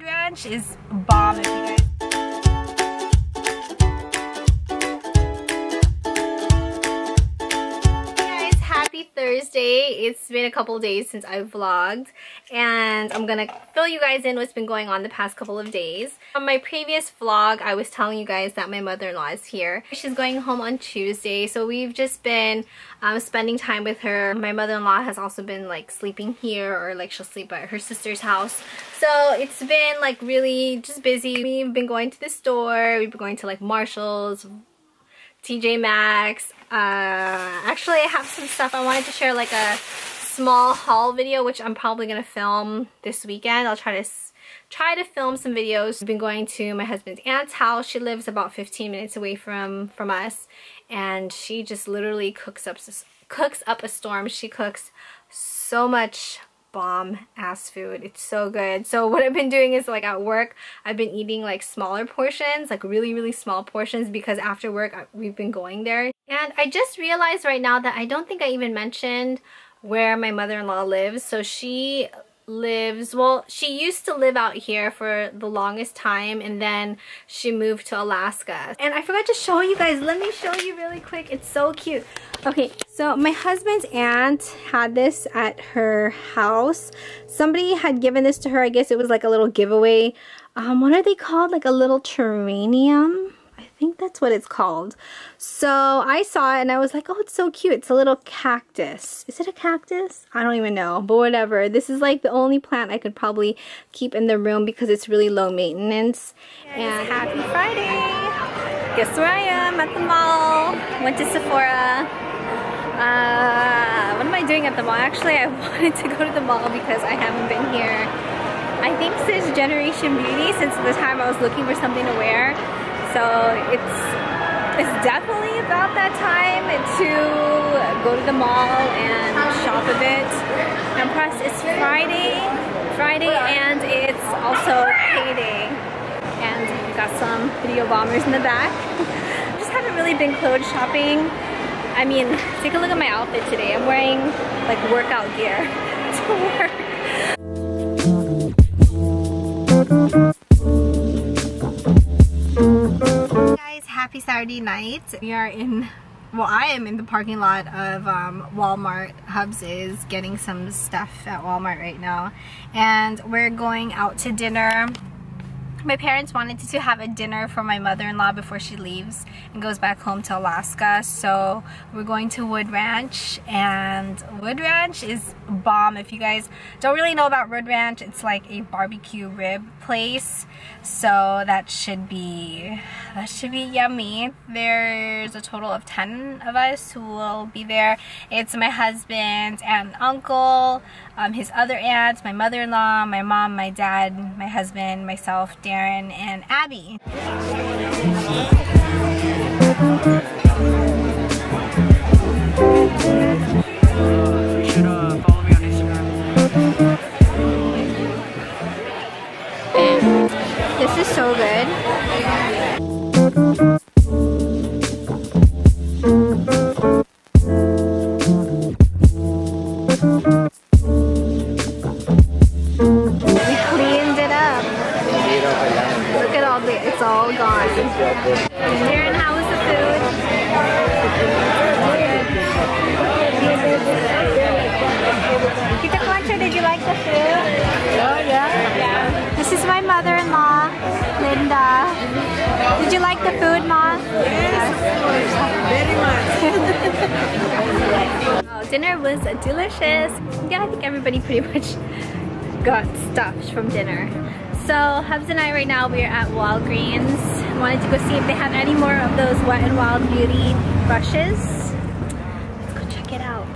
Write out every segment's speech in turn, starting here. Wood Ranch is bomb if you guys. Thursday. It's been a couple days since I vlogged, and I'm gonna fill you guys in what's been going on the past couple of days. On my previous vlog, I was telling you guys that my mother-in-law is here. She's going home on Tuesday, so we've just been spending time with her. My mother-in-law has also been like sleeping here, or like she'll sleep at her sister's house. So it's been like really just busy. We've been going to the store. We've been going to like Marshall's, TJ Maxx. Actually, I have some stuff I wanted to share, like a small haul video, which I'm probably gonna film this weekend. I'll try to film some videos. I've been going to my husband's aunt's house. She lives about 15 minutes away from us, and she just literally cooks up a storm. She cooks so much bomb ass food. It's so good. So what I've been doing is, like, at work I've been eating like smaller portions, like really small portions, because after work we've been going there. And I just realized right now that I don't think I even mentioned where my mother-in-law lives. So she lives, well, she used to live out here for the longest time, and then she moved to Alaska. And I forgot to show you guys. Let me show you really quick. It's so cute. Okay, so my husband's aunt had this at her house. Somebody had given this to her. I guess it was like a little giveaway. What are they called? Like a little terrarium? I think that's what it's called. So I saw it and I was like, oh, it's so cute. It's a little cactus. Is it a cactus? I don't even know, but whatever. This is like the only plant I could probably keep in the room because it's really low maintenance. And happy Friday. Guess where I am? At the mall. Went to Sephora. What am I doing at the mall? Actually, I wanted to go to the mall because I haven't been here, I think, since Generation Beauty, since the time I was looking for something to wear. So it's definitely about that time to go to the mall and shop a bit. And plus it's Friday, and it's also payday. And we've got some video bombers in the back. Just haven't really been clothes shopping. I mean, take a look at my outfit today. I'm wearing like workout gear to work. Happy Saturday night. We are I am in the parking lot of Walmart. Hubs is getting some stuff at Walmart right now, and we're going out to dinner. My parents wanted to have a dinner for my mother-in-law before she leaves and goes back home to Alaska. So we're going to Wood Ranch, and Wood Ranch is bomb. If you guys don't really know about Wood Ranch, it's like a barbecue rib place. So that should be yummy. There's a total of 10 of us who will be there. It's my husband and uncle, his other aunts, my mother-in-law, my mom, my dad, my husband, myself, Darren, and Abby. You should follow me on Instagram. This is so good. It's all gone. Darren, how was the food? Tita Concha, did you like the food? Oh, yeah. This is my mother-in-law, Linda. Did you like the food, Ma? Yes, very much. Oh, dinner was delicious. Yeah, I think everybody pretty much got stuffed from dinner. So Hubs and I right now, we are at Walgreens. I wanted to go see if they have any more of those Wet and Wild Beauty brushes. Let's go check it out.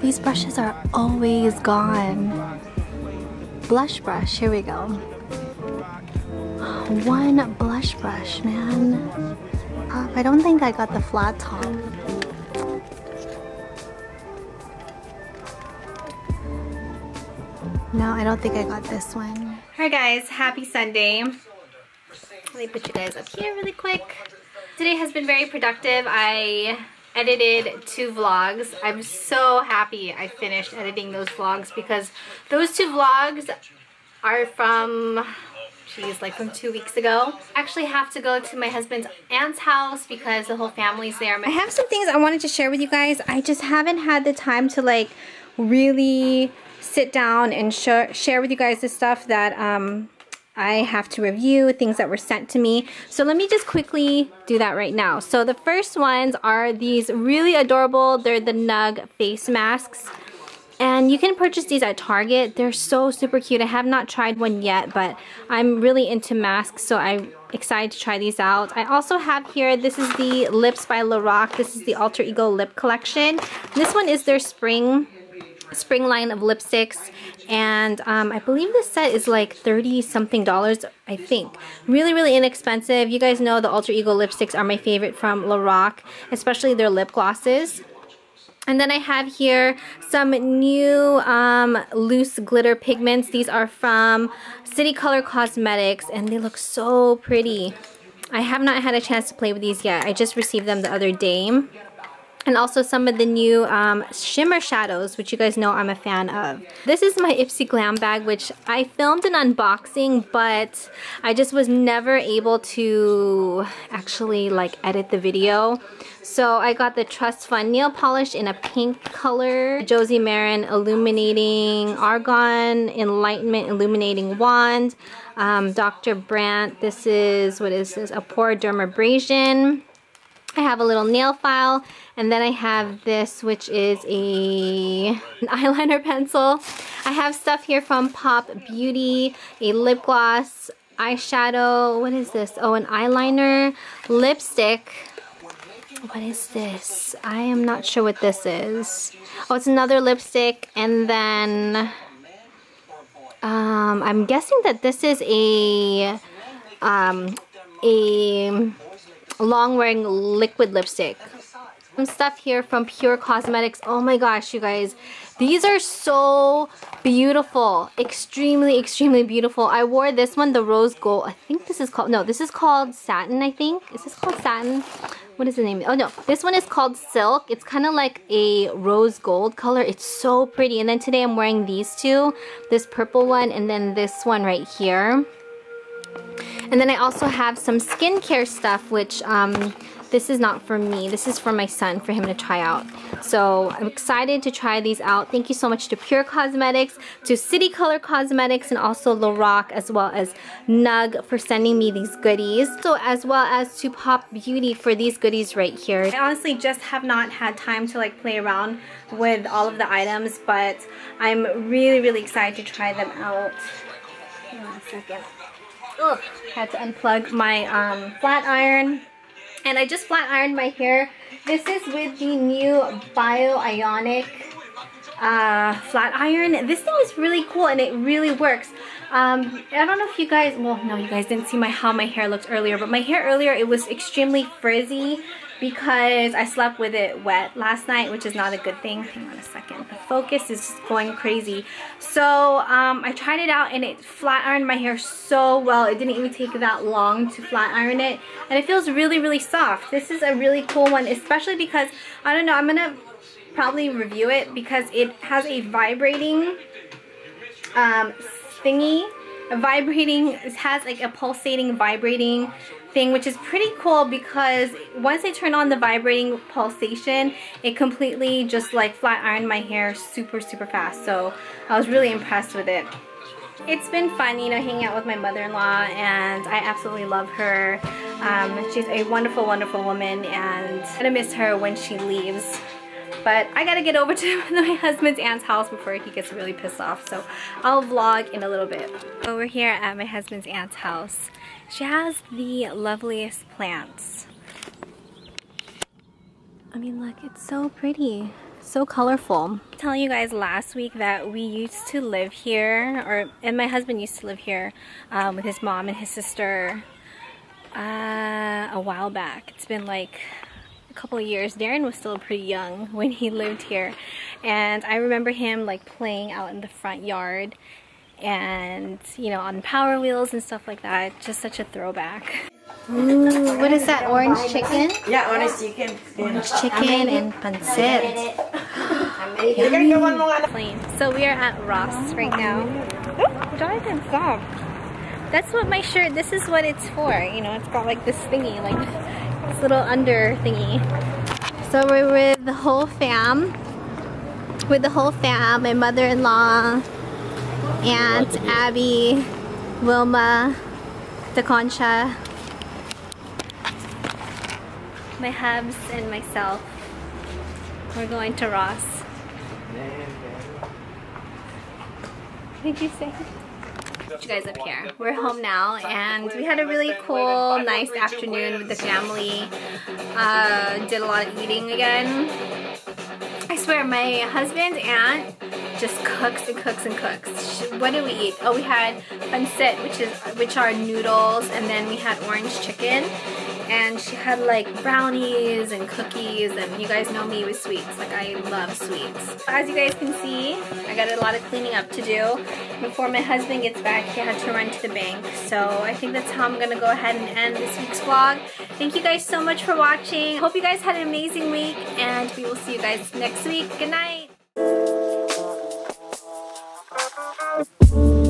These brushes are always gone. Blush brush, here we go. One blush brush, man. I don't think I got the flat top. No, I don't think I got this one. Alright guys, happy Sunday. Let me put you guys up here really quick. Today has been very productive. I edited 2 vlogs. I'm so happy I finished editing those vlogs, because those 2 vlogs are from, geez, like from 2 weeks ago. I actually have to go to my husband's aunt's house because the whole family's there. I have some things I wanted to share with you guys. I just haven't had the time to like really sit down and share with you guys the stuff that I have to review, things that were sent to me. So let me just quickly do that right now. So the first ones are these really adorable, they're the Nugg face masks. And you can purchase these at Target. They're so super cute. I have not tried one yet, but I'm really into masks, so I'm excited to try these out. I also have here, this is the Lips by Lorac. This is the Alter Ego Lip Collection. This one is their spring line of lipsticks. And I believe this set is like $30-something, I think. Really, really inexpensive. You guys know the Alter Ego lipsticks are my favorite from Lorac, especially their lip glosses. And then I have here some new loose glitter pigments. These are from City Color Cosmetics, and they look so pretty. I have not had a chance to play with these yet. I just received them the other day. And also some of the new shimmer shadows, which you guys know I'm a fan of. This is my Ipsy Glam Bag, which I filmed an unboxing, but I just was never able to actually like edit the video. So I got the Trust Fund nail polish in a pink color, Josie Maran Illuminating Argon, Enlightenment Illuminating Wand, Dr. Brandt, this is, what is this, a Pore Dermabrasion. I have a little nail file, and then I have this, which is an eyeliner pencil. I have stuff here from Pop Beauty, a lip gloss, eyeshadow, what is this? Oh, an eyeliner, lipstick. What is this? I am not sure what this is. Oh, it's another lipstick, and then I'm guessing that this is a long-wearing liquid lipstick. Some stuff here from Pure Cosmetics. Oh my gosh, you guys. These are so beautiful. Extremely, extremely beautiful. I wore this one, the Rose Gold. I think this is called, no, this is called Satin, I think. Is this called Satin? What is the name? Oh no, this one is called Silk. It's kind of like a rose gold color. It's so pretty. And then today I'm wearing these two. This purple one and then this one right here. And then I also have some skincare stuff, which this is not for me. This is for my son, for him to try out. So I'm excited to try these out. Thank you so much to Pure Cosmetics, to City Color Cosmetics, and also Lorac, as well as Nugg for sending me these goodies. So as well as to Pop Beauty for these goodies right here. I honestly just have not had time to like play around with all of the items, but I'm really, really excited to try them out. Hang on a second. Ugh. Had to unplug my flat iron, and I just flat ironed my hair. This is with the new Bio Ionic flat iron. This thing is really cool and it really works. I don't know if you guys, well no, you guys didn't see how my hair looked earlier, but my hair earlier, it was extremely frizzy because I slept with it wet last night, which is not a good thing. Hang on a second. The focus is just going crazy. So I tried it out and it flat ironed my hair so well. It didn't even take that long to flat iron it. And it feels really, really soft. This is a really cool one, especially because, I don't know, I'm going to probably review it because it has a vibrating thingy. It has like a pulsating vibrating thing, which is pretty cool because once I turn on the vibrating pulsation, it completely just like flat ironed my hair super, super fast. So I was really impressed with it. It's been fun, you know, hanging out with my mother-in-law, and I absolutely love her. She's a wonderful, wonderful woman, and I'm gonna miss her when she leaves. But I gotta get over to my husband's aunt's house before he gets really pissed off. So I'll vlog in a little bit. Over here at my husband's aunt's house, she has the loveliest plants. I mean, look, it's so pretty, so colorful. I'm telling you guys last week that we used to live here, and my husband used to live here with his mom and his sister a while back. It's been like a couple of years. Darren was still pretty young when he lived here, and I remember him like playing out in the front yard and, you know, on power wheels and stuff like that. Just such a throwback. Ooh, what is that? Orange chicken? Yeah, orange chicken. Orange chicken and pancit. Plain. So we are at Ross right now. Jonathan, stop. That's what my shirt, this is what it's for. You know, it's got like this thingy, like this little under thingy. So we're with the whole fam. With the whole fam, my mother-in-law, Aunt Abby, Wilma, Taconcha, my hubs, and myself. We're going to Ross. What did you say? You guys up here. We're home now, and we had a really cool, nice afternoon with the family. Did a lot of eating again. I swear, my husband's aunt just cooks and cooks and cooks. What did we eat? Oh, we had pancit, which are noodles, and then we had orange chicken. And she had like brownies and cookies, and you guys know me with sweets. Like, I love sweets. As you guys can see, I got a lot of cleaning up to do. Before my husband gets back, he had to run to the bank. So I think that's how I'm gonna go ahead and end this week's vlog. Thank you guys so much for watching. Hope you guys had an amazing week, and we will see you guys next week. Good night.